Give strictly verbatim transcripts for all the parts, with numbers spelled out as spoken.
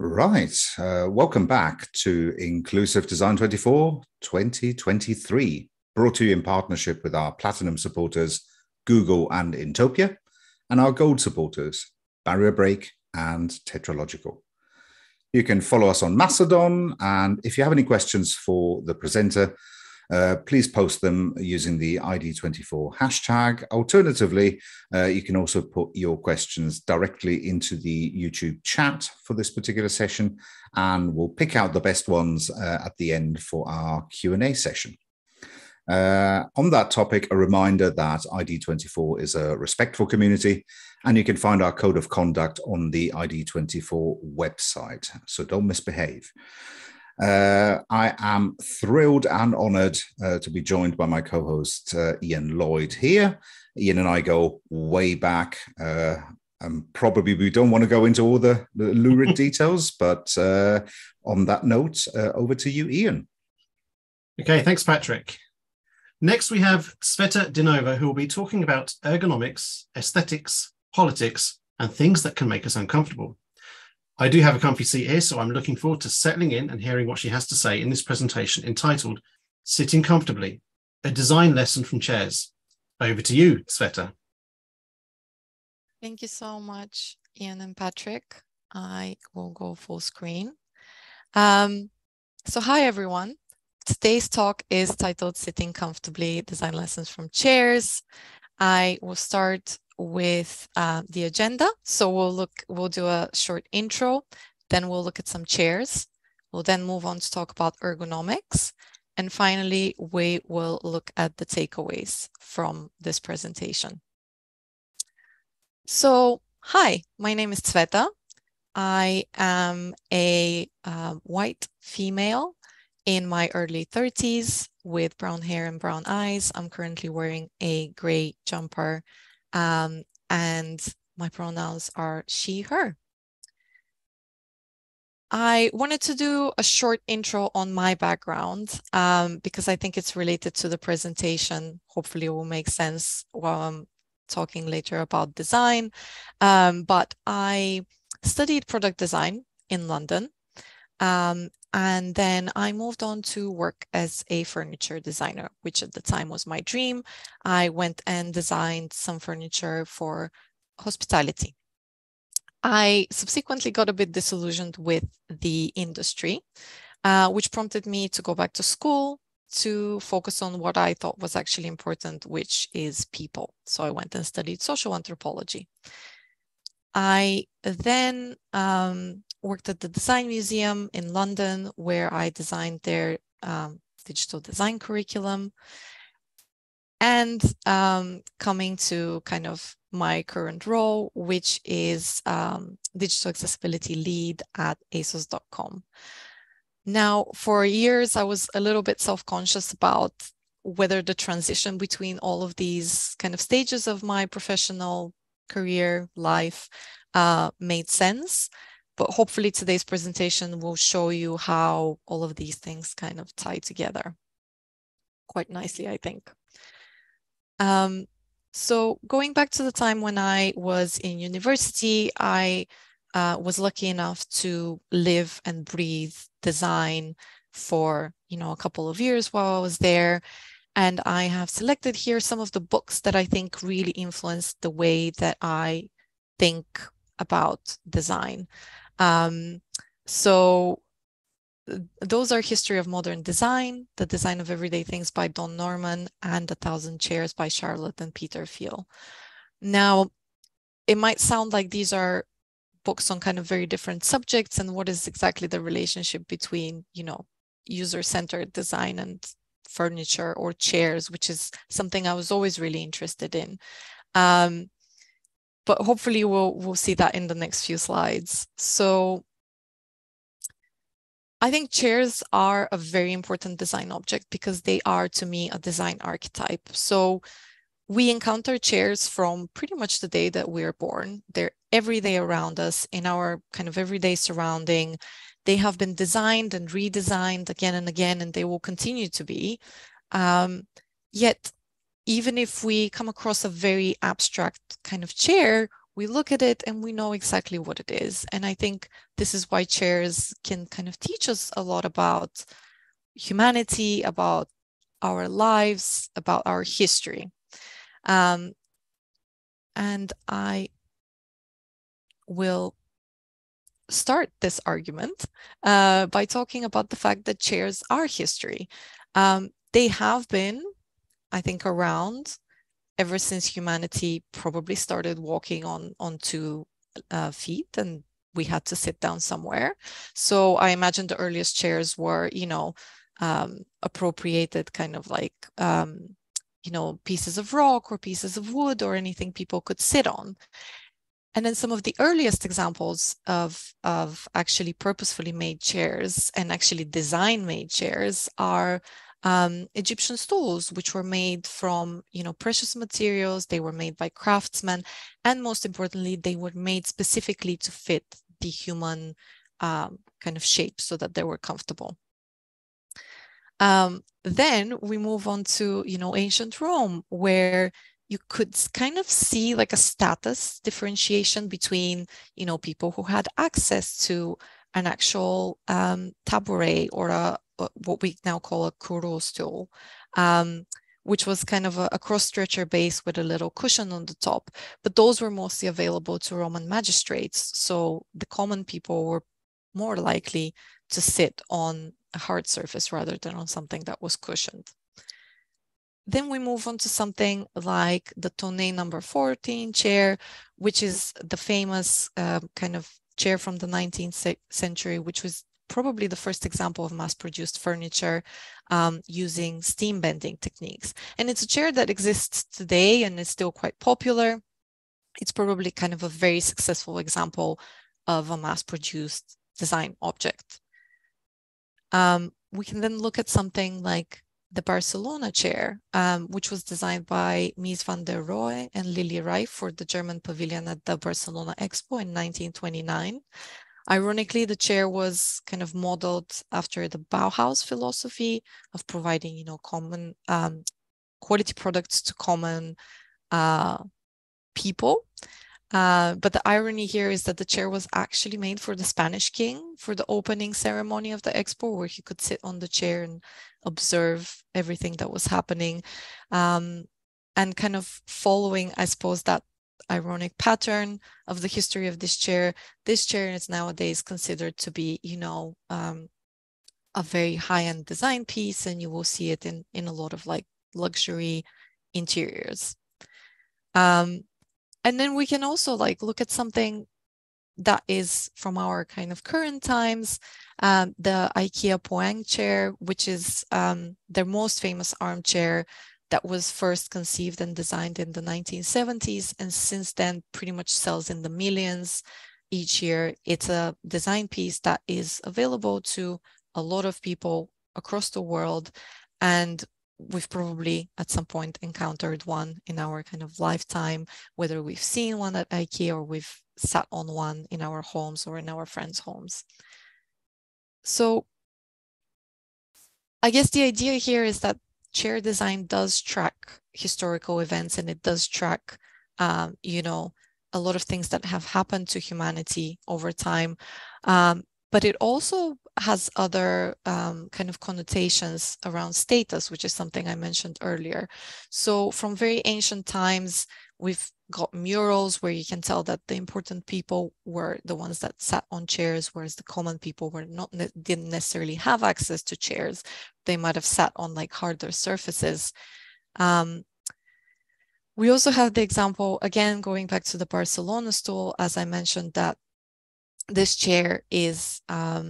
Right. Uh, welcome back to Inclusive Design twenty-four twenty twenty-three, brought to you in partnership with our Platinum supporters, Google and Intopia, and our Gold supporters, Barrier Break and Tetralogical. You can follow us on Mastodon, and if you have any questions for the presenter, uh, please post them using the I D twenty-four hashtag. Alternatively, uh, you can also put your questions directly into the YouTube chat for this particular session, and we'll pick out the best ones uh, at the end for our Q and A session. Uh, on that topic, a reminder that I D twenty-four is a respectful community, and you can find our code of conduct on the I D twenty-four website, so don't misbehave. Uh, I am thrilled and honoured uh, to be joined by my co-host uh, Ian Lloyd here. Ian and I go way back, uh, and probably we don't want to go into all the, the lurid details, but uh, on that note, uh, over to you, Ian. Okay, thanks, Patrick. Next, we have Tzveta Dinova, who will be talking about ergonomics, aesthetics, politics, and things that can make us uncomfortable. I do have a comfy seat here, so I'm looking forward to settling in and hearing what she has to say in this presentation entitled Sitting Comfortably, a Design Lesson from Chairs. Over to you, Tzveta. Thank you so much, Ian and Patrick. I will go full screen. Um, so hi, everyone. Today's talk is titled Sitting Comfortably, Design Lessons from Chairs. I will start with uh, the agenda. So we'll look, we'll do a short intro, then we'll look at some chairs. We'll then move on to talk about ergonomics. And finally, we will look at the takeaways from this presentation. So, hi, my name is Tzveta. I am a uh, white female in my early thirties with brown hair and brown eyes. I'm currently wearing a gray jumper um, and my pronouns are she, her. I wanted to do a short intro on my background um, because I think it's related to the presentation. Hopefully it will make sense while I'm talking later about design. Um, but I studied product design in London. Um, And then I moved on to work as a furniture designer, which at the time was my dream. I went and designed some furniture for hospitality. I subsequently got a bit disillusioned with the industry, uh, which prompted me to go back to school to focus on what I thought was actually important, which is people. So I went and studied social anthropology. I then um, worked at the Design Museum in London, where I designed their um, digital design curriculum. And um, coming to kind of my current role, which is um, digital accessibility lead at A S O S dot com. Now, for years, I was a little bit self-conscious about whether the transition between all of these kind of stages of my professional career life uh, made sense. But hopefully today's presentation will show you how all of these things kind of tie together quite nicely, I think. Um, so going back to the time when I was in university, I uh, was lucky enough to live and breathe design for, you know, a couple of years while I was there. And I have selected here some of the books that I think really influenced the way that I think about design. Um, so those are History of Modern Design, The Design of Everyday Things by Don Norman, and A Thousand Chairs by Charlotte and Peter Fiel. Now, it might sound like these are books on kind of very different subjects, and what is exactly the relationship between, you know, user-centered design and furniture or chairs, which is something I was always really interested in. Um, But hopefully we'll, we'll see that in the next few slides. So I think chairs are a very important design object because they are, to me, a design archetype. So we encounter chairs from pretty much the day that we're born. They're every day around us in our kind of everyday surrounding. They have been designed and redesigned again and again, and they will continue to be. Um, yet, even if we come across a very abstract kind of chair, we look at it and we know exactly what it is. And I think this is why chairs can kind of teach us a lot about humanity, about our lives, about our history. Um, and I will start this argument uh, by talking about the fact that chairs are history. Um, they have been, I think, around ever since humanity probably started walking on, on two uh, feet, and we had to sit down somewhere. So I imagine the earliest chairs were, you know, um, appropriated kind of like, um, you know, pieces of rock or pieces of wood or anything people could sit on. And then some of the earliest examples of, of actually purposefully made chairs and actually design made chairs are Um, Egyptian stools, which were made from, you know, precious materials. They were made by craftsmen, and most importantly, they were made specifically to fit the human um, kind of shape so that they were comfortable. Um, then we move on to, you know, ancient Rome, where you could kind of see like a status differentiation between, you know, people who had access to an actual um, tabouret or a what we now call a kuro stool, um, which was kind of a, a cross stretcher base with a little cushion on the top. But those were mostly available to Roman magistrates. So the common people were more likely to sit on a hard surface rather than on something that was cushioned. Then we move on to something like the Tonnet number fourteen chair, which is the famous uh, kind of chair from the nineteenth century, which was probably the first example of mass-produced furniture um, using steam bending techniques. And it's a chair that exists today and is still quite popular. It's probably kind of a very successful example of a mass-produced design object. Um, we can then look at something like the Barcelona chair, um, which was designed by Mies van der Rohe and Lilly Reich for the German pavilion at the Barcelona Expo in nineteen twenty-nine. Ironically, the chair was kind of modeled after the Bauhaus philosophy of providing, you know, common um, quality products to common uh, people. Uh, but the irony here is that the chair was actually made for the Spanish king for the opening ceremony of the expo, where he could sit on the chair and observe everything that was happening, um, and kind of following, I suppose, that ironic pattern of the history of this chair. This chair is nowadays considered to be, you know, um, a very high-end design piece, and you will see it in, in a lot of like luxury interiors. Um, and then we can also like look at something that is from our kind of current times, um, the IKEA Poang chair, which is um, their most famous armchair that was first conceived and designed in the nineteen seventies, and since then pretty much sells in the millions each year. It's a design piece that is available to a lot of people across the world, and we've probably at some point encountered one in our kind of lifetime, whether we've seen one at IKEA or we've sat on one in our homes or in our friends' homes. So I guess the idea here is that chair design does track historical events, and it does track, um, you know, a lot of things that have happened to humanity over time. Um, but it also has other um, kind of connotations around status, which is something I mentioned earlier. So from very ancient times, we've got murals where you can tell that the important people were the ones that sat on chairs, whereas the common people were not didn't necessarily have access to chairs. They might have sat on like harder surfaces. Um, we also have the example, again, going back to the Barcelona stool, as I mentioned, that this chair is, um,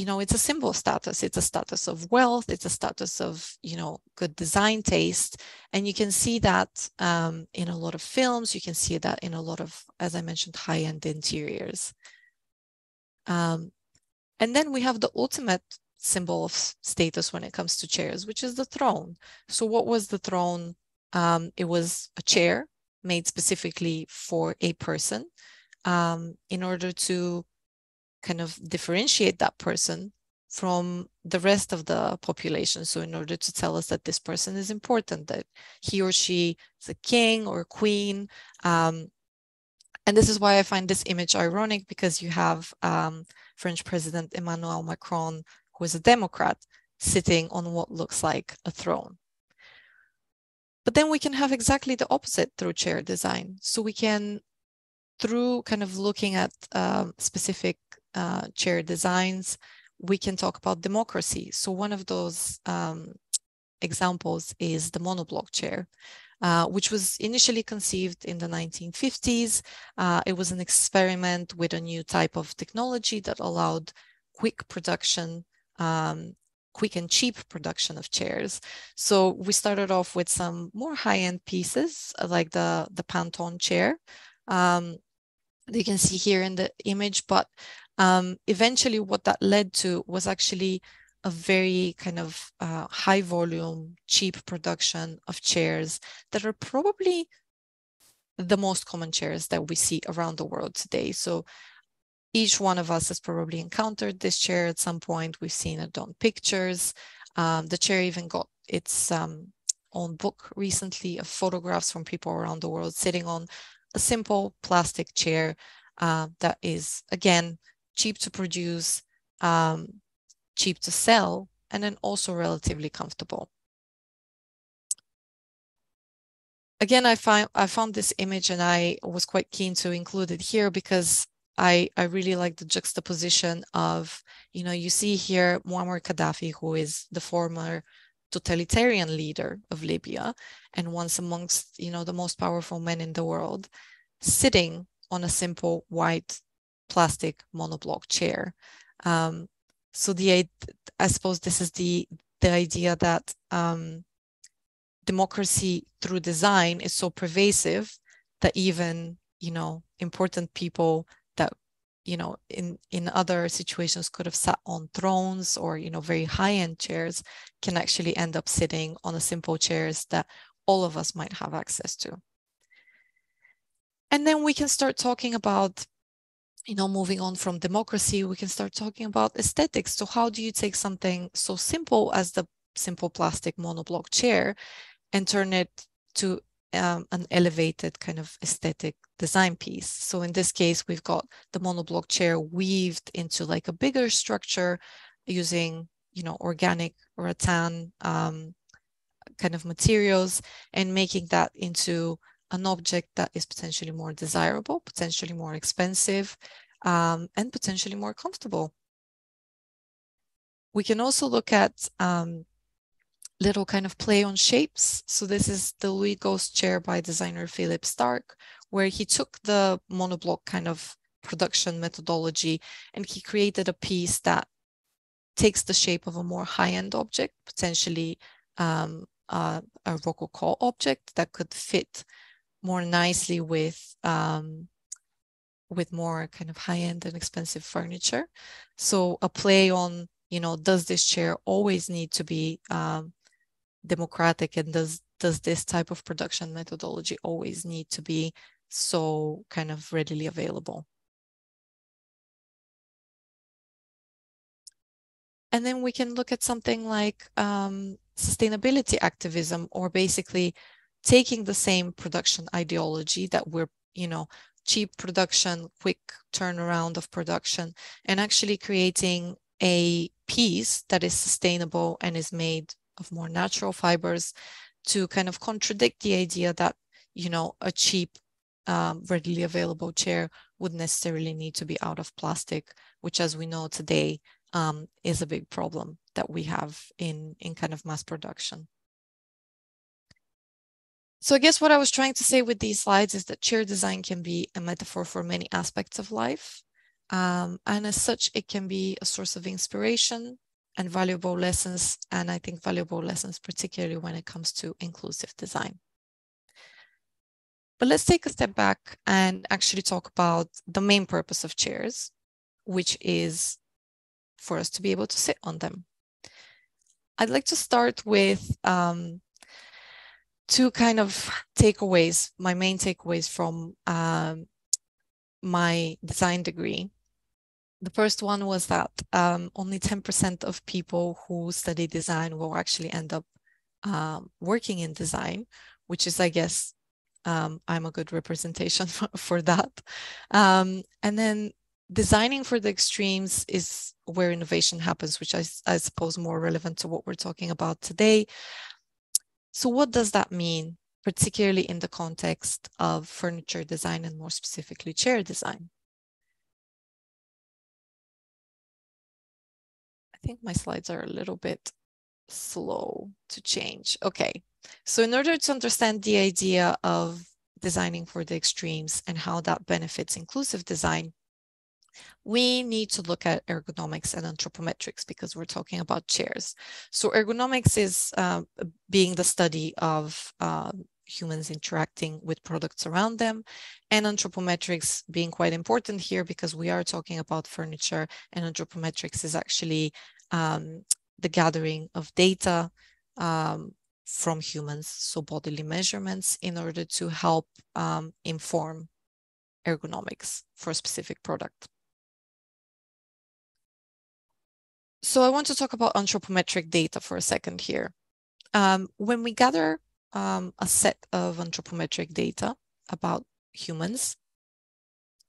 you know, it's a symbol of status. It's a status of wealth. It's a status of, you know, good design taste. And you can see that um, in a lot of films. You can see that in a lot of, as I mentioned, high-end interiors. Um, and then we have the ultimate symbol of status when it comes to chairs, which is the throne. So what was the throne? Um, it was a chair made specifically for a person um, in order to kind of differentiate that person from the rest of the population. So in order to tell us that this person is important, that he or she is a king or a queen, um, And this is why I find this image ironic, because you have um, French President Emmanuel Macron, who is a Democrat, sitting on what looks like a throne. But then we can have exactly the opposite through chair design. So we can, through kind of looking at um, specific uh, chair designs, we can talk about democracy. So one of those um, examples is the monoblock chair, uh, which was initially conceived in the nineteen fifties. Uh, it was an experiment with a new type of technology that allowed quick production, um, quick and cheap production of chairs. So we started off with some more high-end pieces, like the, the Pantone chair um, that you can see here in the image, but Um, eventually what that led to was actually a very kind of uh, high volume, cheap production of chairs that are probably the most common chairs that we see around the world today. So each one of us has probably encountered this chair at some point. We've seen it on pictures. Um, the chair even got its um, own book recently of photographs from people around the world sitting on a simple plastic chair uh, that is, again, cheap to produce, um, cheap to sell, and then also relatively comfortable. Again, I find I found this image and I was quite keen to include it here because I, I really like the juxtaposition of, you know, you see here Muammar Gaddafi, who is the former totalitarian leader of Libya and once amongst, you know, the most powerful men in the world, sitting on a simple white plastic monoblock chair. Um, so the, I suppose this is the, the idea that um, democracy through design is so pervasive that even, you know, important people that, you know, in, in other situations could have sat on thrones or, you know, very high-end chairs can actually end up sitting on a simple chairs that all of us might have access to. And then we can start talking about, you know, moving on from democracy, we can start talking about aesthetics. So how do you take something so simple as the simple plastic monoblock chair and turn it to um, an elevated kind of aesthetic design piece? So in this case, we've got the monoblock chair weaved into like a bigger structure using, you know, organic rattan um, kind of materials and making that into an object that is potentially more desirable, potentially more expensive, um, and potentially more comfortable. We can also look at um, little kind of play on shapes. So this is the Louis Ghost chair by designer Philip Stark, where he took the monoblock kind of production methodology and he created a piece that takes the shape of a more high-end object, potentially um, a, a Rococo object that could fit more nicely with um, with more kind of high-end and expensive furniture. So a play on, you know, does this chair always need to be um, democratic, and does does this type of production methodology always need to be so kind of readily available? And then we can look at something like um, sustainability activism, or basically taking the same production ideology that we're, you know, cheap production, quick turnaround of production, and actually creating a piece that is sustainable and is made of more natural fibers to kind of contradict the idea that, you know, a cheap, um, readily available chair would necessarily need to be out of plastic, which, as we know today, um, is a big problem that we have in, in kind of mass production. So I guess what I was trying to say with these slides is that chair design can be a metaphor for many aspects of life. Um, and as such, it can be a source of inspiration and valuable lessons. And I think valuable lessons, particularly when it comes to inclusive design. But let's take a step back and actually talk about the main purpose of chairs, which is for us to be able to sit on them. I'd like to start with um, two kind of takeaways, my main takeaways from um, my design degree. The first one was that um, only ten percent of people who study design will actually end up um, working in design, which is, I guess, um, I'm a good representation for, for that. Um, and then designing for the extremes is where innovation happens, which I, I suppose more relevant to what we're talking about today. So what does that mean, particularly in the context of furniture design and more specifically chair design? I think my slides are a little bit slow to change. Okay, so in order to understand the idea of designing for the extremes and how that benefits inclusive design, we need to look at ergonomics and anthropometrics because we're talking about chairs. So ergonomics is uh, being the study of uh, humans interacting with products around them, and anthropometrics being quite important here because we are talking about furniture, and anthropometrics is actually um, the gathering of data um, from humans, so bodily measurements, in order to help um, inform ergonomics for a specific product. So I want to talk about anthropometric data for a second here. Um, when we gather um, a set of anthropometric data about humans,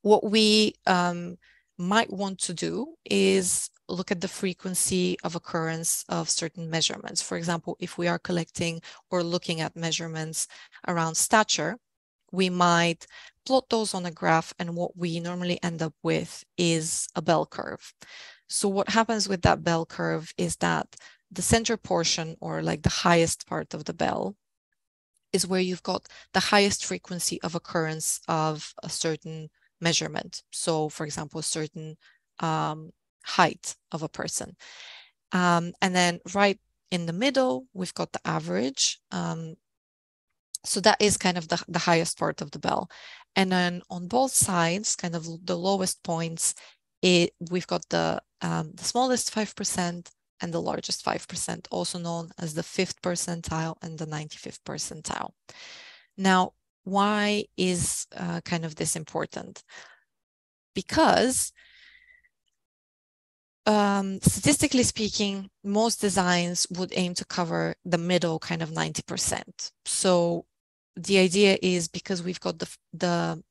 what we um, might want to do is look at the frequency of occurrence of certain measurements. For example, if we are collecting or looking at measurements around stature, we might plot those on a graph, and what we normally end up with is a bell curve. So what happens with that bell curve is that the center portion, or like the highest part of the bell, is where you've got the highest frequency of occurrence of a certain measurement. So for example, a certain um, height of a person. Um, and then right in the middle, we've got the average. Um, so that is kind of the, the highest part of the bell. And then on both sides, kind of the lowest points, It, we've got the, um, the smallest five percent and the largest five percent, also known as the fifth percentile and the ninety-fifth percentile. Now, why is uh, kind of this important? Because um, statistically speaking, most designs would aim to cover the middle kind of ninety percent. So the idea is, because we've got the, the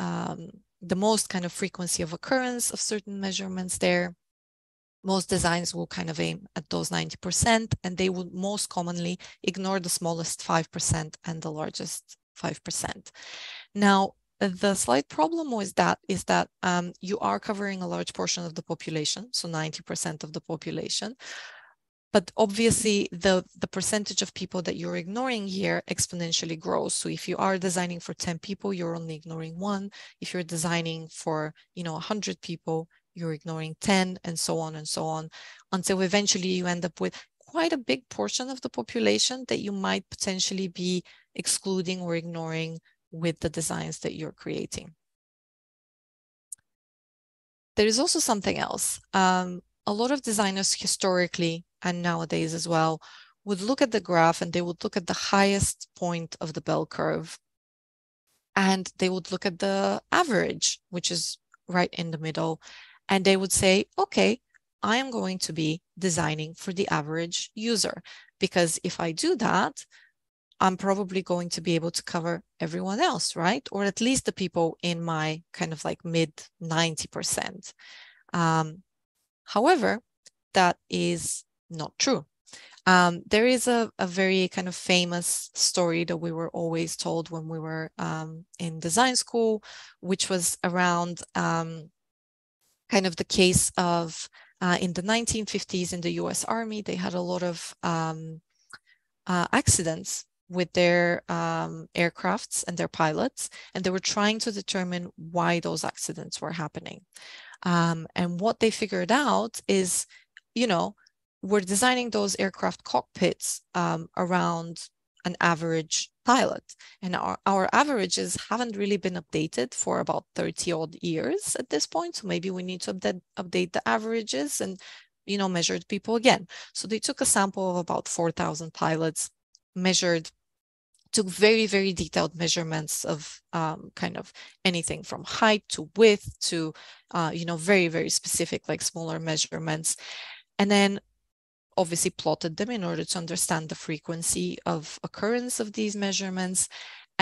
um, the most kind of frequency of occurrence of certain measurements there, most designs will kind of aim at those ninety percent, and they would most commonly ignore the smallest five percent and the largest five percent. Now, the slight problem with that is that um, you are covering a large portion of the population, so ninety percent of the population, but obviously the, the percentage of people that you're ignoring here exponentially grows. So if you are designing for ten people, you're only ignoring one. If you're designing for, you know, one hundred people, you're ignoring ten, and so on and so on, until eventually you end up with quite a big portion of the population that you might potentially be excluding or ignoring with the designs that you're creating. There is also something else. Um, a lot of designers historically, and nowadays as well, would look at the graph, and they would look at the highest point of the bell curve, and they would look at the average, which is right in the middle, and they would say, okay, I am going to be designing for the average user, because if I do that, I'm probably going to be able to cover everyone else, right? Or at least the people in my kind of like mid ninety percent. Um, however, that is not true. Um, there is a, a very kind of famous story that we were always told when we were um, in design school, which was around um, kind of the case of uh, in the nineteen fifties in the U S Army, they had a lot of um, uh, accidents with their um, aircrafts and their pilots, and they were trying to determine why those accidents were happening. Um, and what they figured out is, you know, we're designing those aircraft cockpits um, around an average pilot. And our, our averages haven't really been updated for about thirty odd years at this point. So maybe we need to update, update the averages and, you know, measured people again. So they took a sample of about four thousand pilots, measured, took very, very detailed measurements of um, kind of anything from height to width to, uh, you know, very, very specific, like smaller measurements. And then obviously plotted them in order to understand the frequency of occurrence of these measurements.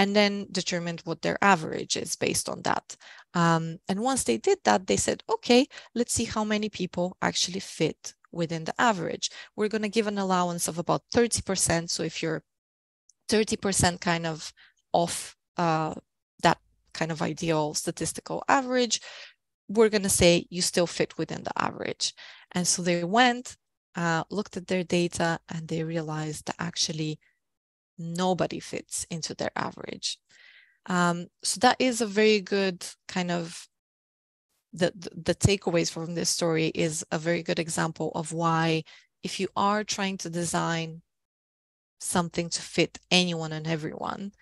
and then determined what their average is based on that. Um, and once they did that, they said, okay, let's see how many people actually fit within the average. We're going to give an allowance of about thirty percent. So if you're thirty percent kind of off uh, that kind of ideal statistical average, we're going to say you still fit within the average. And so they went, uh, looked at their data, and they realized that actually nobody fits into their average. Um, so that is a very good kind of, the, the, the takeaways from this story is a very good example of why, if you are trying to design something to fit anyone and everyone,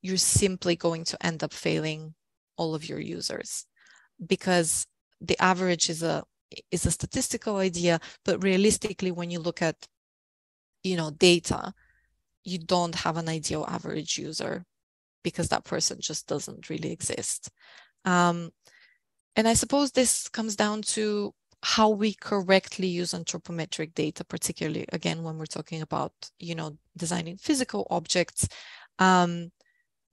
you're simply going to end up failing all of your users, because the average is a is a statistical idea, but realistically, when you look at, you know, data, you don't have an ideal average user, because that person just doesn't really exist. Um, and I suppose this comes down to how we correctly use anthropometric data, particularly, again, when we're talking about, you know, designing physical objects. Um,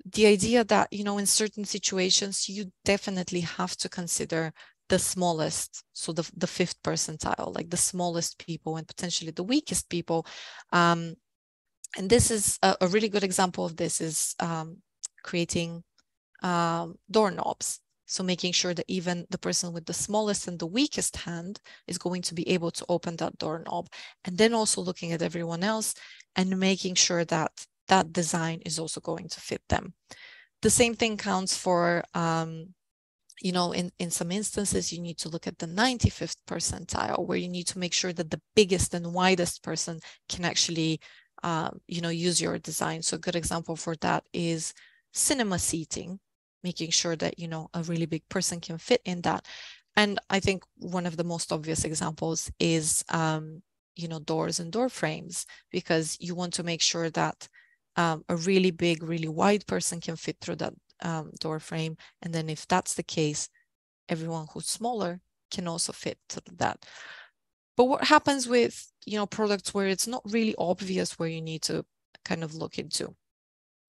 the idea that, you know, in certain situations, you definitely have to consider the smallest, so the, the fifth percentile, like the smallest people and potentially the weakest people. Um, and this is a, a really good example of this is um, creating um, doorknobs. So making sure that even the person with the smallest and the weakest hand is going to be able to open that doorknob. And then also looking at everyone else and making sure that that design is also going to fit them. The same thing counts for, um, you know, in, in some instances, you need to look at the ninety-fifth percentile, where you need to make sure that the biggest and widest person can actually, uh, you know, use your design. So a good example for that is cinema seating, making sure that, you know, a really big person can fit in that. And I think one of the most obvious examples is, um, you know, doors and door frames, because you want to make sure that Um, a really big, really wide person can fit through that um, door frame. And then if that's the case, everyone who's smaller can also fit through that. But what happens with, you know, products where it's not really obvious where you need to kind of look into,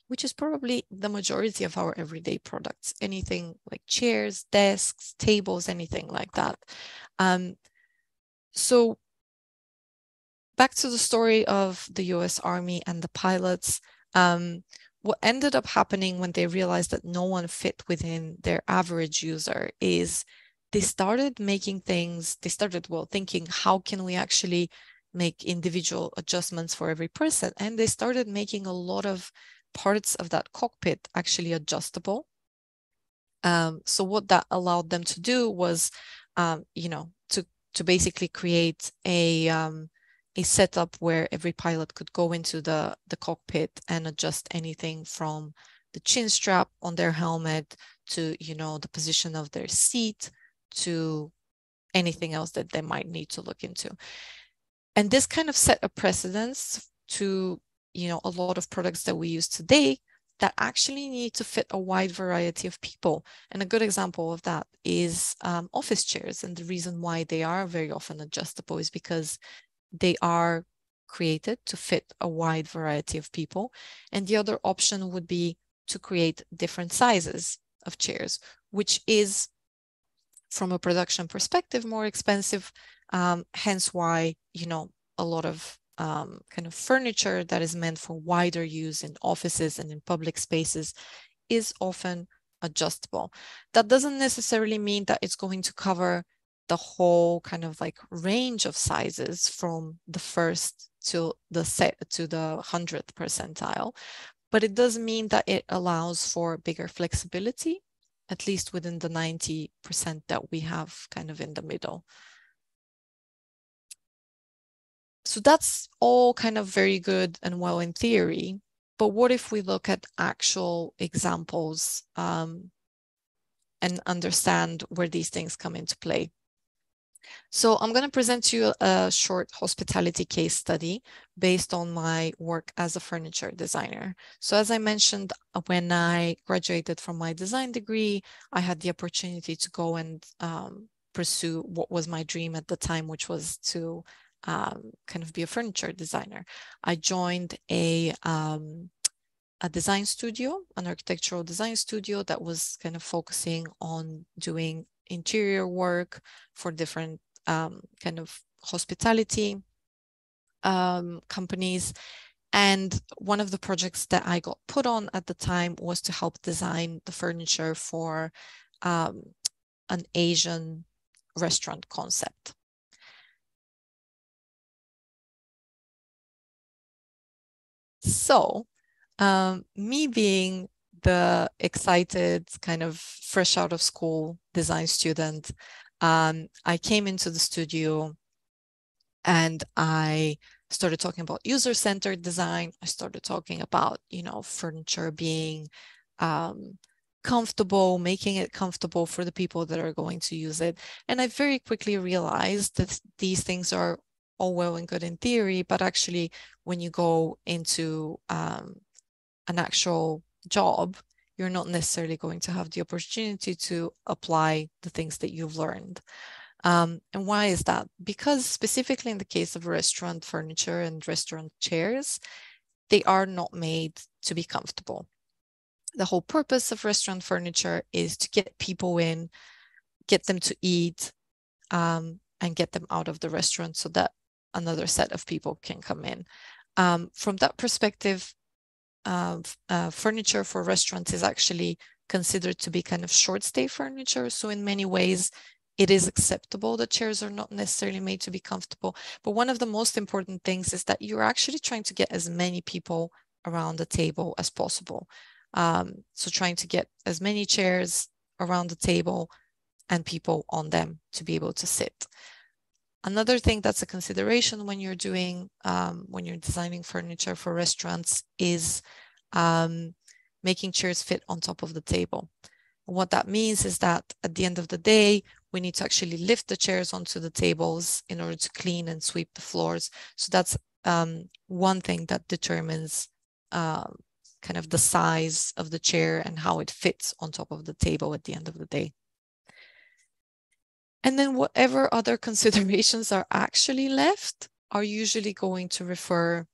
which is probably the majority of our everyday products, anything like chairs, desks, tables, anything like that. Um, so back to the story of the U S Army and the pilots. Um, what ended up happening when they realized that no one fit within their average user is they started making things, they started, well, thinking, how can we actually make individual adjustments for every person? And they started making a lot of parts of that cockpit actually adjustable. Um, so what that allowed them to do was, um, you know, to, to basically create a, um, a setup where every pilot could go into the, the cockpit and adjust anything from the chin strap on their helmet to, you know, the position of their seat to anything else that they might need to look into. And this kind of set a precedence to, you know, a lot of products that we use today that actually need to fit a wide variety of people. And a good example of that is um, office chairs. And the reason why they are very often adjustable is because they are created to fit a wide variety of people. And the other option would be to create different sizes of chairs, which is, from a production perspective, more expensive. Um, hence why, you know, a lot of um, kind of furniture that is meant for wider use in offices and in public spaces is often adjustable. That doesn't necessarily mean that it's going to cover the whole kind of like range of sizes from the first to the set to the hundredth percentile, but it does mean that it allows for bigger flexibility, at least within the ninety percent that we have kind of in the middle. So that's all kind of very good and well in theory, but what if we look at actual examples um, and understand where these things come into play? So I'm going to present to you a short hospitality case study based on my work as a furniture designer. So as I mentioned, when I graduated from my design degree, I had the opportunity to go and um, pursue what was my dream at the time, which was to um, kind of be a furniture designer. I joined a um, a design studio, an architectural design studio that was kind of focusing on doing interior work for different um, kind of hospitality um, companies. And one of the projects that I got put on at the time was to help design the furniture for um, an Asian restaurant concept. So um, me being the excited kind of fresh out of school design student, um, I came into the studio and I started talking about user-centered design. I started talking about, you know, furniture being um, comfortable, making it comfortable for the people that are going to use it. And I very quickly realized that these things are all well and good in theory, but actually when you go into um, an actual job, you're not necessarily going to have the opportunity to apply the things that you've learned. Um, and why is that? Because specifically in the case of restaurant furniture and restaurant chairs, they are not made to be comfortable. The whole purpose of restaurant furniture is to get people in, get them to eat, um, and get them out of the restaurant so that another set of people can come in. Um, from that perspective, uh, uh, furniture for restaurants is actually considered to be kind of short stay furniture. So in many ways, it is acceptable that chairs are not necessarily made to be comfortable. But one of the most important things is that you're actually trying to get as many people around the table as possible. Um, so trying to get as many chairs around the table and people on them to be able to sit. Another thing that's a consideration when you're doing, um, when you're designing furniture for restaurants is um, making chairs fit on top of the table. And what that means is that at the end of the day, we need to actually lift the chairs onto the tables in order to clean and sweep the floors. So that's um, one thing that determines uh, kind of the size of the chair and how it fits on top of the table at the end of the day. And then whatever other considerations are actually left are usually going to refer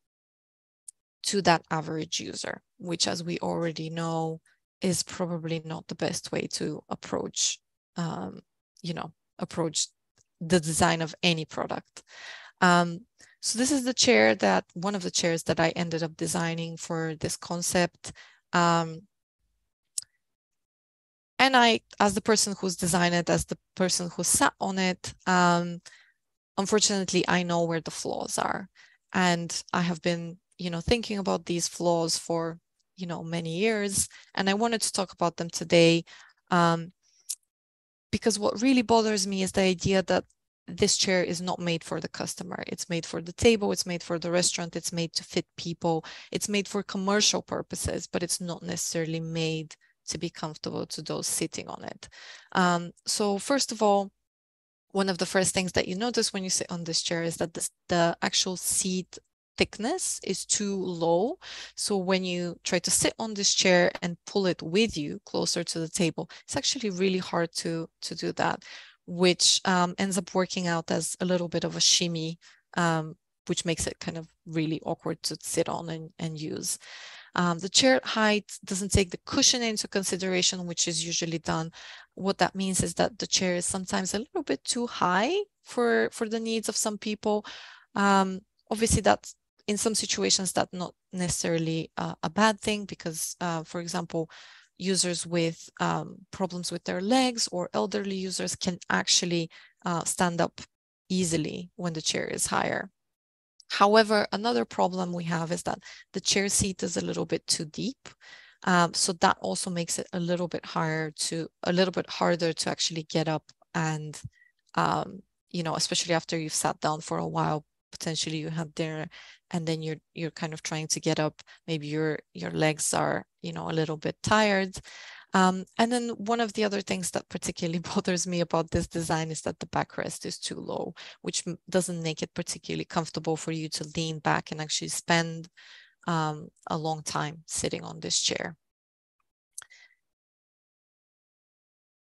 to that average user, which, as we already know, is probably not the best way to approach um, you know, approach the design of any product. Um, so this is the chair that, one of the chairs that I ended up designing for this concept. Um, and I, as the person who's designed it, as the person who sat on it, um, unfortunately, I know where the flaws are. And I have been, you know, thinking about these flaws for, you know, many years. And I wanted to talk about them today. Um, Because what really bothers me is the idea that this chair is not made for the customer. It's made for the table, it's made for the restaurant, it's made to fit people, it's made for commercial purposes, but it's not necessarily made to be comfortable to those sitting on it. Um, so first of all, one of the first things that you notice when you sit on this chair is that this, the actual seat thickness is too low. So when you try to sit on this chair and pull it with you closer to the table, it's actually really hard to, to do that, which um, ends up working out as a little bit of a shimmy, um, which makes it kind of really awkward to sit on and, and use. Um, the chair height doesn't take the cushion into consideration, which is usually done. What that means is that the chair is sometimes a little bit too high for, for the needs of some people. Um, obviously, that's in some situations, that's not necessarily uh, a bad thing because, uh, for example, users with um, problems with their legs or elderly users can actually uh, stand up easily when the chair is higher. However, another problem we have is that the chair seat is a little bit too deep. Um, so that also makes it a little bit higher to a little bit harder to actually get up and, um, you know, especially after you've sat down for a while, potentially you had dinner and then you're you're kind of trying to get up, maybe your your legs are, you know, a little bit tired. Um, and then one of the other things that particularly bothers me about this design is that the backrest is too low, which doesn't make it particularly comfortable for you to lean back and actually spend um, a long time sitting on this chair.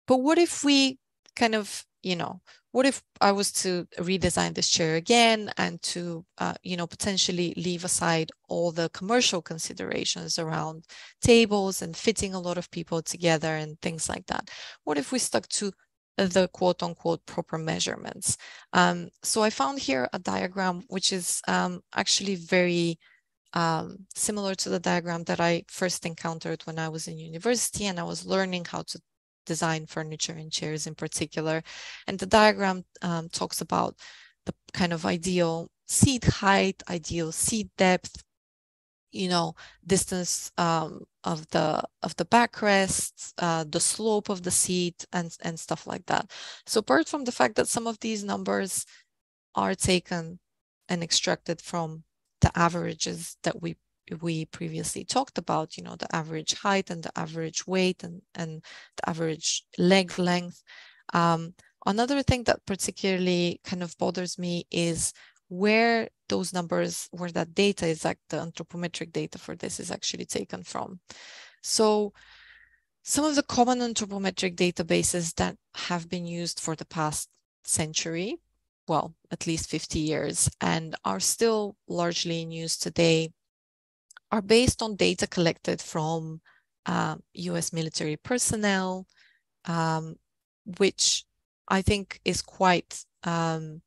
But what if we kind of, you know, what if I was to redesign this chair again and to, uh, you know, potentially leave aside all the commercial considerations around tables and fitting a lot of people together and things like that? What if we stuck to the quote unquote proper measurements? Um, so I found here a diagram, which is um, actually very um, similar to the diagram that I first encountered when I was in university and I was learning how to design furniture and chairs in particular. And the diagram um, talks about the kind of ideal seat height, ideal seat depth, you know, distance um, of the of the backrest, uh, the slope of the seat, and and stuff like that. So apart from the fact that some of these numbers are taken and extracted from the averages that we we previously talked about, you know, the average height and the average weight and, and the average leg length. Um, another thing that particularly kind of bothers me is where those numbers, where that data is, like the anthropometric data for this is actually taken from. So some of the common anthropometric databases that have been used for the past century, well, at least fifty years, and are still largely in use today, are based on data collected from uh, U S military personnel, um, which I think is quite, um,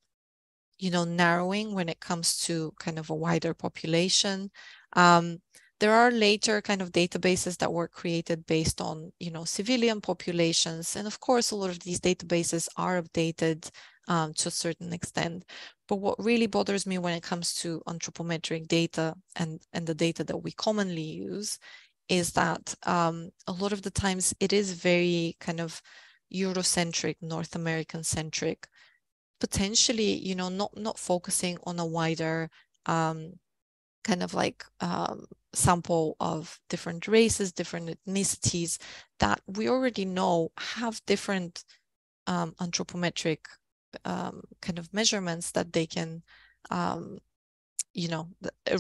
you know, narrowing when it comes to kind of a wider population. Um, there are later kind of databases that were created based on, you know, civilian populations. And of course, a lot of these databases are updated Um, to a certain extent. But what really bothers me when it comes to anthropometric data and, and the data that we commonly use is that um, a lot of the times it is very kind of Eurocentric, North American centric, potentially, you know, not, not focusing on a wider um, kind of like um, sample of different races, different ethnicities that we already know have different um, anthropometric Um, kind of measurements that they can, um, you know,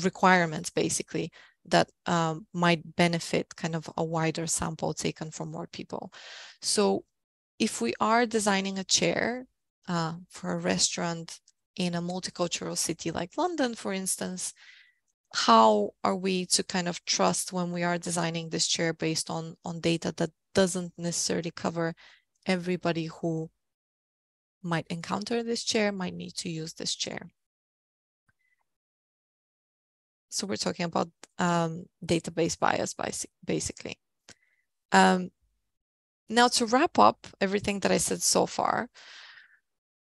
requirements basically that um, might benefit kind of a wider sample taken from more people. So if we are designing a chair uh, for a restaurant in a multicultural city like London, for instance, how are we to kind of trust when we are designing this chair based on, on data that doesn't necessarily cover everybody who might encounter this chair, might need to use this chair? So we're talking about um, database bias, basically. Um, now, to wrap up everything that I said so far,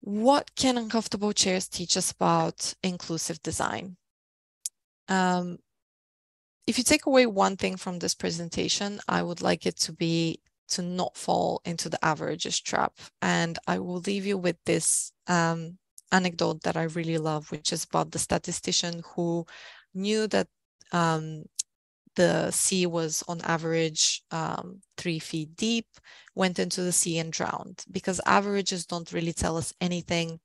what can uncomfortable chairs teach us about inclusive design? Um, if you take away one thing from this presentation, I would like it to be to not fall into the averages trap. And I will leave you with this um, anecdote that I really love, which is about the statistician who knew that um, the sea was on average um, three feet deep, went into the sea and drowned, because averages don't really tell us anything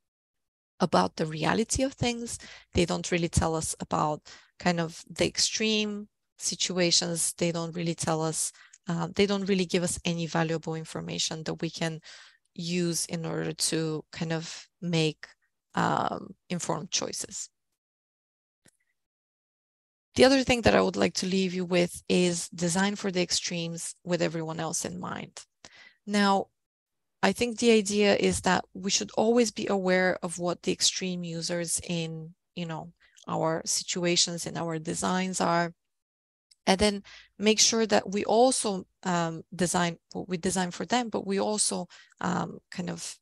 about the reality of things. They don't really tell us about kind of the extreme situations. They don't really tell us Uh, they don't really give us any valuable information that we can use in order to kind of make um, informed choices. The other thing that I would like to leave you with is design for the extremes with everyone else in mind. Now, I think the idea is that we should always be aware of what the extreme users in, you know, our situations and our designs are. And then make sure that we also um, design, we design for them, but we also um, kind of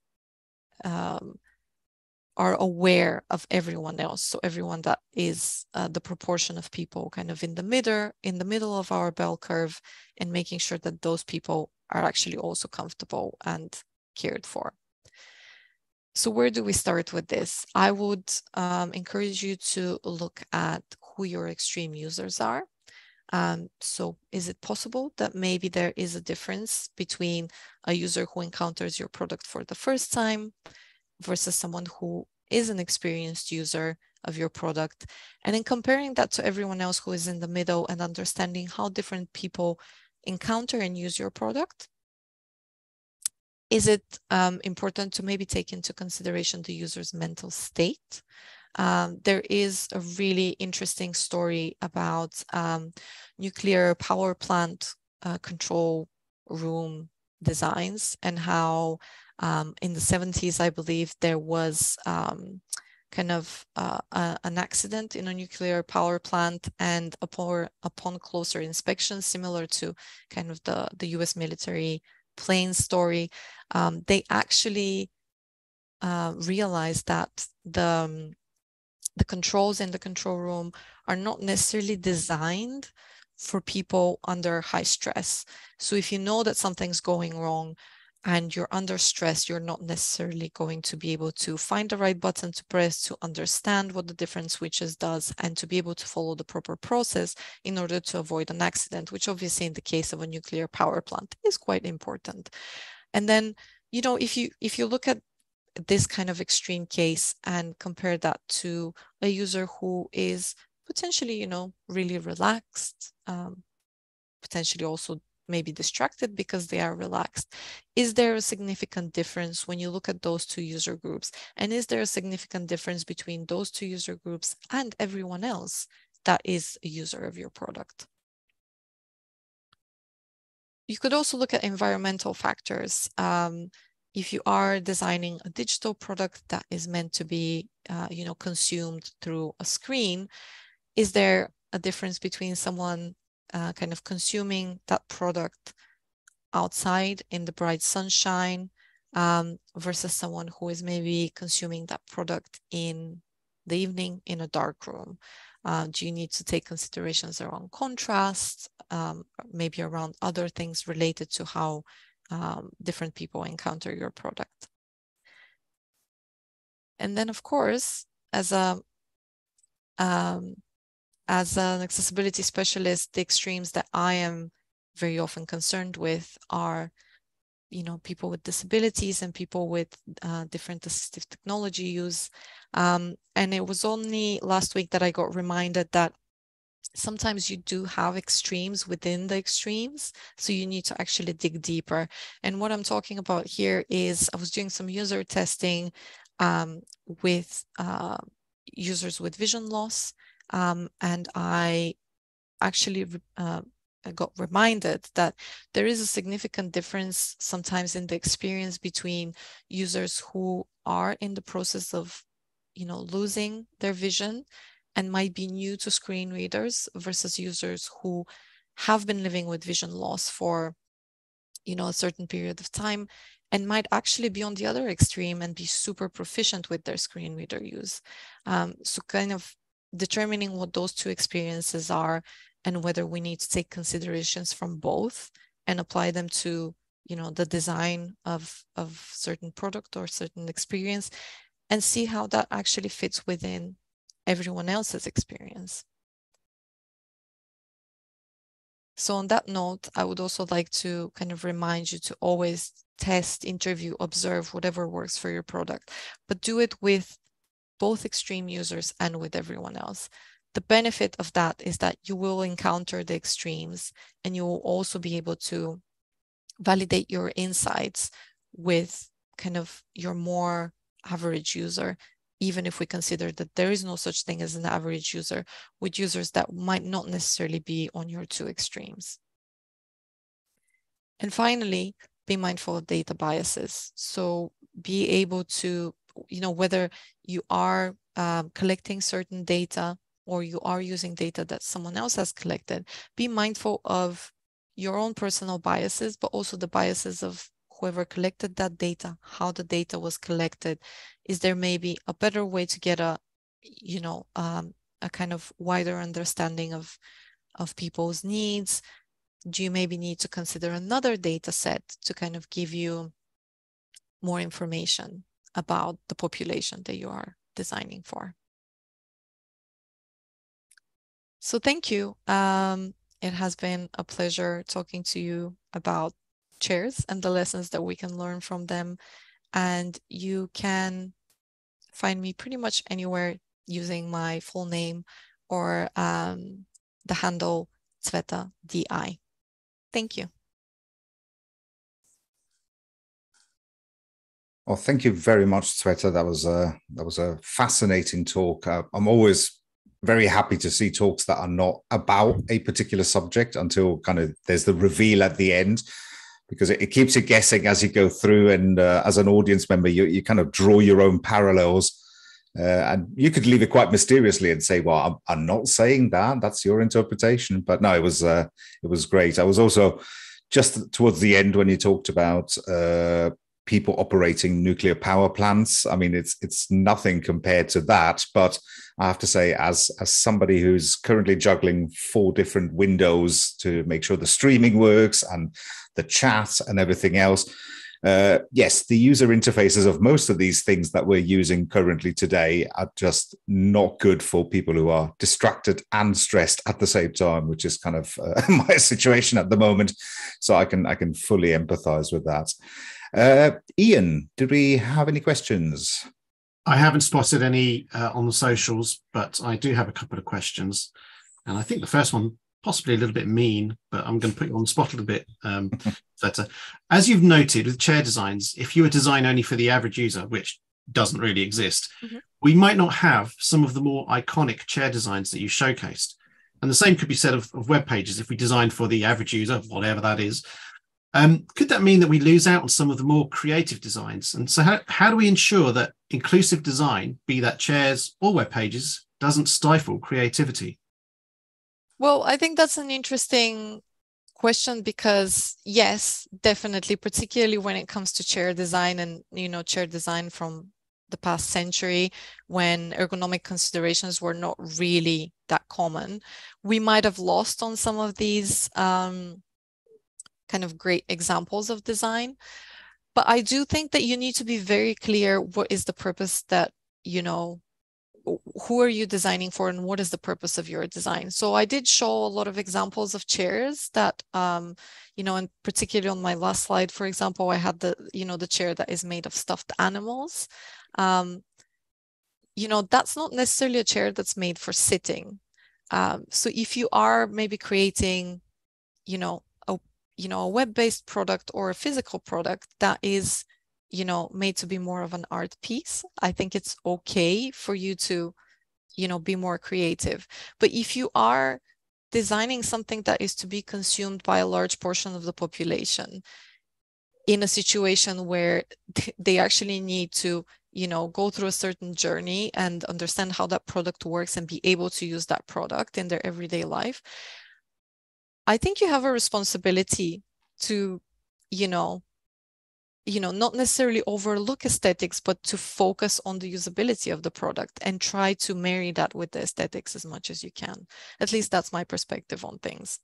um, are aware of everyone else. So everyone that is uh, the proportion of people kind of in the middle, in the middle of our bell curve, and making sure that those people are actually also comfortable and cared for. So where do we start with this? I would um, encourage you to look at who your extreme users are. Um, so is it possible that maybe there is a difference between a user who encounters your product for the first time versus someone who is an experienced user of your product? And then comparing that to everyone else who is in the middle and understanding how different people encounter and use your product. is it um, important to maybe take into consideration the user's mental state? Um, there is a really interesting story about um, nuclear power plant uh, control room designs and how um, in the seventies, I believe, there was um, kind of uh, a, an accident in a nuclear power plant, and upon, upon closer inspection, similar to kind of the, the U S military plane story, um, they actually uh, realized that the um, the controls in the control room are not necessarily designed for people under high stress. So if you know that something's going wrong and you're under stress, you're not necessarily going to be able to find the right button to press, to understand what the different switches does, and to be able to follow the proper process in order to avoid an accident, which obviously in the case of a nuclear power plant is quite important. And then, you know, if you if you look at this kind of extreme case and compare that to a user who is potentially, you know, really relaxed, um, potentially also maybe distracted because they are relaxed. Is there a significant difference when you look at those two user groups? And is there a significant difference between those two user groups and everyone else that is a user of your product? You could also look at environmental factors. Um, If you are designing a digital product that is meant to be, uh, you know, consumed through a screen, is there a difference between someone uh, kind of consuming that product outside in the bright sunshine um, versus someone who is maybe consuming that product in the evening in a dark room? Uh, do you need to take considerations around contrast, um, maybe around other things related to how Um, different people encounter your product? And then, of course, as a um, as an accessibility specialist, the extremes that I am very often concerned with are, you know, people with disabilities and people with uh, different assistive technology use. Um, and it was only last week that I got reminded that sometimes you do have extremes within the extremes, so you need to actually dig deeper. And what I'm talking about here is I was doing some user testing um, with uh, users with vision loss, um, and I actually uh, got reminded that there is a significant difference sometimes in the experience between users who are in the process of, you know, losing their vision and might be new to screen readers versus users who have been living with vision loss for, you know, a certain period of time and might actually be on the other extreme and be super proficient with their screen reader use. Um, so kind of determining what those two experiences are and whether we need to take considerations from both and apply them to, you know, the design of, of certain product or certain experience, and see how that actually fits within everyone else's experience. So on that note, I would also like to kind of remind you to always test, interview, observe, whatever works for your product, but do it with both extreme users and with everyone else. The benefit of that is that you will encounter the extremes and you will also be able to validate your insights with kind of your more average user, even if we consider that there is no such thing as an average user, with users that might not necessarily be on your two extremes. And finally, be mindful of data biases. So be able to, you know, whether you are um, collecting certain data or you are using data that someone else has collected, be mindful of your own personal biases, but also the biases of whoever collected that data, how the data was collected. Is there maybe a better way to get a, you know, um, a kind of wider understanding of, of people's needs? Do you maybe need to consider another data set to kind of give you more information about the population that you are designing for? So thank you. Um, it has been a pleasure talking to you about chairs and the lessons that we can learn from them. And you can find me pretty much anywhere using my full name or um, the handle Tzveta D I. Thank you. Well, thank you very much, Tzveta. That was a that was a fascinating talk. Uh, I'm always very happy to see talks that are not about a particular subject until kind of there's the reveal at the end, because it, it keeps you guessing as you go through. And uh, as an audience member, you you kind of draw your own parallels. Uh, and you could leave it quite mysteriously and say, well, I'm, I'm not saying that, that's your interpretation. But no, it was uh, it was great. I was also just towards the end when you talked about uh, people operating nuclear power plants. I mean, it's it's nothing compared to that. But I have to say, as, as somebody who's currently juggling four different windows to make sure the streaming works and the chat and everything else, Uh, yes, the user interfaces of most of these things that we're using currently today are just not good for people who are distracted and stressed at the same time, which is kind of uh, my situation at the moment. So I can I can fully empathize with that. Uh, Ian, did we have any questions? I haven't spotted any uh, on the socials, but I do have a couple of questions. And I think the first one, possibly a little bit mean, but I'm going to put you on the spot a little bit um, better. As you've noted with chair designs, if you were design only for the average user, which doesn't really exist, mm-hmm. we might not have some of the more iconic chair designs that you showcased. And the same could be said of, of web pages. If we designed for the average user, whatever that is, um, could that mean that we lose out on some of the more creative designs? And so how, how do we ensure that inclusive design, be that chairs or web pages, doesn't stifle creativity? Well, I think that's an interesting question because, yes, definitely, particularly when it comes to chair design and, you know, chair design from the past century, when ergonomic considerations were not really that common, we might have lost on some of these um, kind of great examples of design. But I do think that you need to be very clear what is the purpose that, you know, who are you designing for and what is the purpose of your design? So I did show a lot of examples of chairs that, um, you know, and particularly on my last slide, for example, I had the, you know, the chair that is made of stuffed animals. Um, you know, that's not necessarily a chair that's made for sitting. Um, so if you are maybe creating, you know, a, you know, a web-based product or a physical product that is, you know, made to be more of an art piece, I think it's okay for you to, you know, be more creative. But if you are designing something that is to be consumed by a large portion of the population in a situation where they actually need to, you know, go through a certain journey and understand how that product works and be able to use that product in their everyday life, I think you have a responsibility to, you know, you know, not necessarily overlook aesthetics, but to focus on the usability of the product and try to marry that with the aesthetics as much as you can. At least that's my perspective on things.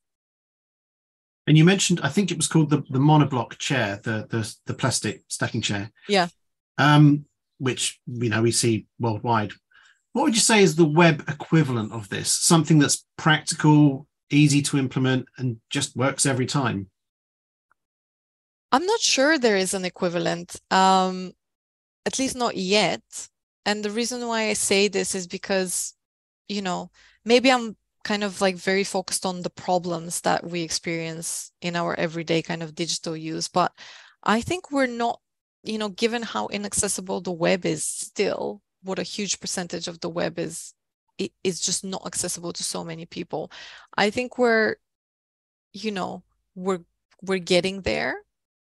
And you mentioned, I think it was called the, the monoblock chair, the, the the plastic stacking chair. Yeah. Um, which, you know, we see worldwide. What would you say is the web equivalent of this? Something that's practical, easy to implement, and just works every time? I'm not sure there is an equivalent, um, at least not yet. And the reason why I say this is because, you know, maybe I'm kind of like very focused on the problems that we experience in our everyday kind of digital use. But I think we're not, you know, given how inaccessible the web is still, what a huge percentage of the web is, it is just not accessible to so many people. I think we're, you know, we're we're getting there.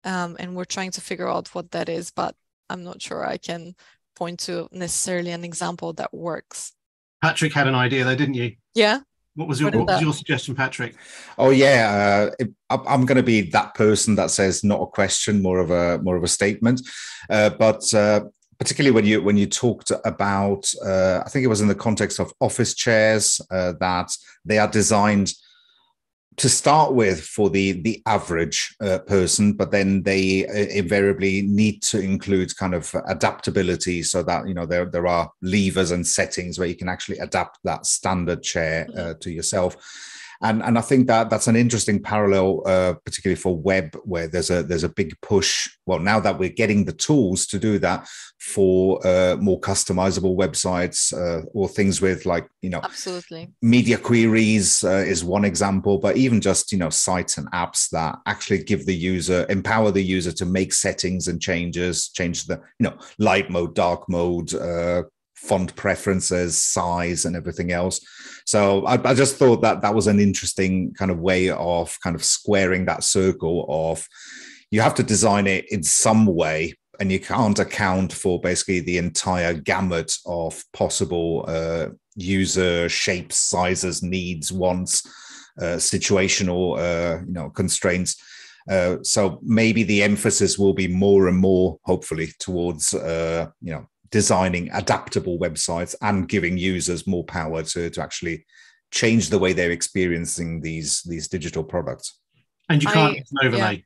Um, and we're trying to figure out what that is, but I'm not sure I can point to necessarily an example that works. Patrick had an idea though, didn't you? Yeah. What was your, what was your suggestion, Patrick? Oh yeah, uh, I'm going to be that person that says not a question, more of a more of a statement. Uh, but uh, particularly when you when you talked about, uh, I think it was in the context of office chairs uh, that they are designed to start with for the the average uh, person, but then they uh, invariably need to include kind of adaptability so that, you know, there, there are levers and settings where you can actually adapt that standard chair uh, to yourself. And and I think that that's an interesting parallel, uh, particularly for web, where there's a there's a big push. Well, now that we're getting the tools to do that for uh, more customizable websites uh, or things with like, you know, absolutely media queries uh, is one example, but even just, you know, sites and apps that actually give the user, empower the user to make settings and changes, change the, you know, light mode, dark mode, uh, font preferences, size and everything else. So I, I just thought that that was an interesting kind of way of kind of squaring that circle of you have to design it in some way and you can't account for basically the entire gamut of possible uh, user shapes, sizes, needs, wants, uh, situational uh, you know, constraints. Uh, so maybe the emphasis will be more and more, hopefully, towards uh, you know, designing adaptable websites and giving users more power to to actually change the way they're experiencing these these digital products. And you can't I, overlay. Yeah.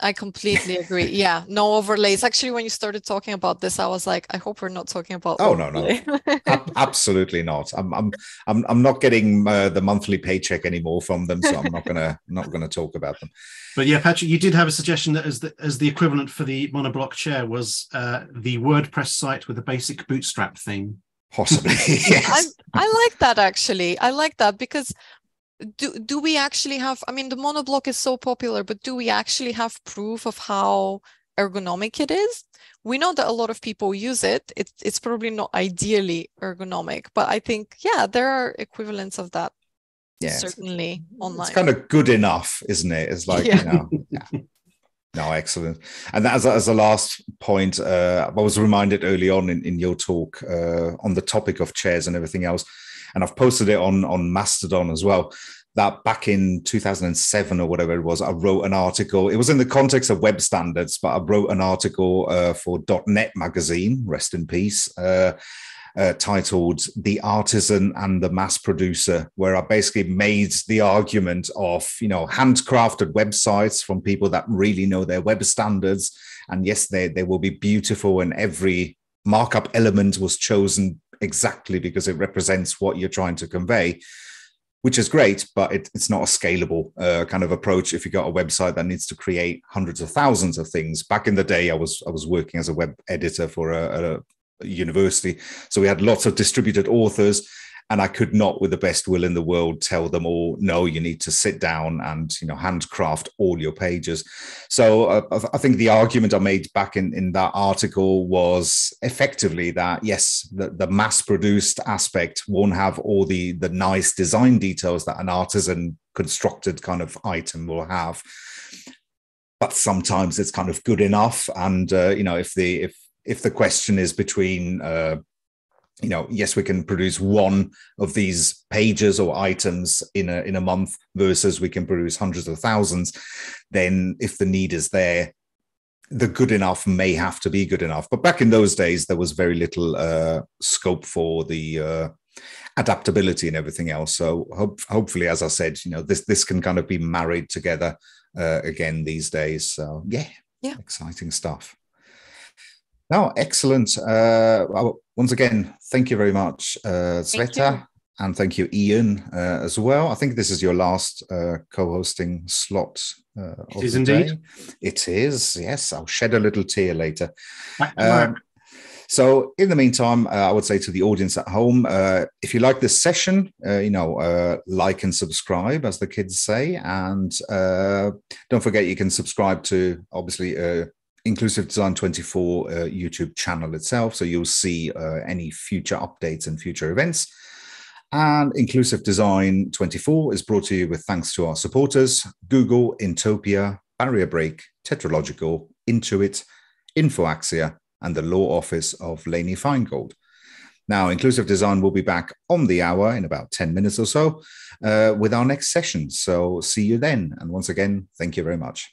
I completely agree. Yeah, no overlays. Actually, when you started talking about this, I was like, I hope we're not talking about. Oh overlay. no, no, A- absolutely not. I'm, I'm, I'm, I'm not getting uh, the monthly paycheck anymore from them, so I'm not gonna, not gonna talk about them. But yeah, Patrick, you did have a suggestion that as the as the equivalent for the monoblock chair was uh, the WordPress site with a basic bootstrap theme, possibly. Yes, I, I like that actually. I like that because. Do do we actually have, I mean, the monoblock is so popular, but do we actually have proof of how ergonomic it is? We know that a lot of people use it. It it's probably not ideally ergonomic, but I think, yeah, there are equivalents of that, yeah, certainly it's, online. It's kind of good enough, isn't it? It's like, yeah. you know, yeah. No, excellent. And as, as a last point, uh, I was reminded early on in, in your talk uh, on the topic of chairs and everything else, and I've posted it on, on Mastodon as well, that back in two thousand seven or whatever it was, I wrote an article. It was in the context of web standards, but I wrote an article uh, for dot net magazine, rest in peace, uh, uh, titled The Artisan and the Mass Producer, where I basically made the argument of, you know, handcrafted websites from people that really know their web standards. And yes, they, they will be beautiful, and every markup element was chosen exactly because it represents what you're trying to convey, which is great, but it, it's not a scalable uh, kind of approach if you've got a website that needs to create hundreds of thousands of things. Back in the day, I was I was working as a web editor for a, a university, so we had lots of distributed authors, and I could not, with the best will in the world, tell them all, no, you need to sit down and, you know, handcraft all your pages. So uh, I think the argument I made back in, in that article was effectively that, yes, the, the mass-produced aspect won't have all the, the nice design details that an artisan-constructed kind of item will have. But sometimes it's kind of good enough. And, uh, you know, if the, if, if the question is between... Uh, you know, yes, we can produce one of these pages or items in a in a month versus we can produce hundreds of thousands, then if the need is there, the good enough may have to be good enough. But back in those days, there was very little uh, scope for the uh, adaptability and everything else. So hope, hopefully, as I said, you know, this, this can kind of be married together uh, again these days. So, yeah, yeah, exciting stuff. No, excellent. Uh, once again, thank you very much, uh, Tzveta, and thank you, Ian, uh, as well. I think this is your last uh, co-hosting slot. Uh, it is indeed. It is, yes. I'll shed a little tear later. Um, so in the meantime, uh, I would say to the audience at home, uh, if you like this session, uh, you know, uh, like and subscribe, as the kids say. And uh, don't forget, you can subscribe to, obviously, uh, Inclusive Design twenty-four uh, YouTube channel itself, so you'll see uh, any future updates and future events. And Inclusive Design twenty-four is brought to you with thanks to our supporters: Google, Intopia, Barrier Break, Tetralogical, Intuit, Infoaxia, and the Law Office of Lainey Feingold. Now, Inclusive Design will be back on the hour in about ten minutes or so uh, with our next session. So see you then. And once again, thank you very much.